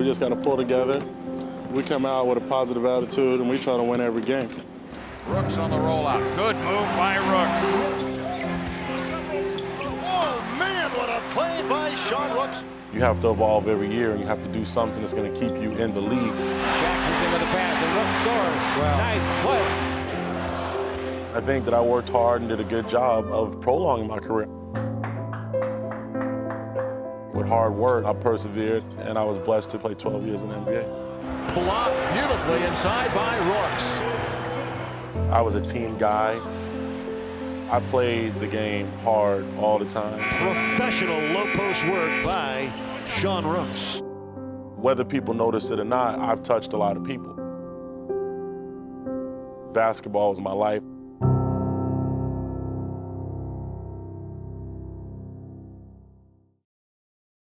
We just got to pull together. We come out with a positive attitude, and we try to win every game. Rooks on the rollout. Good move by Rooks. Oh, man, what a play by Sean Rooks. You have to evolve every year, and you have to do something that's going to keep you in the league. Jackson's into the pass, and Rooks scores. Wow. Nice play. I think that I worked hard and did a good job of prolonging my career. With hard work, I persevered, and I was blessed to play 12 years in the NBA. Blocked beautifully inside by Rooks. I was a team guy. I played the game hard all the time. Professional low-post work by Sean Rooks. Whether people notice it or not, I've touched a lot of people. Basketball was my life.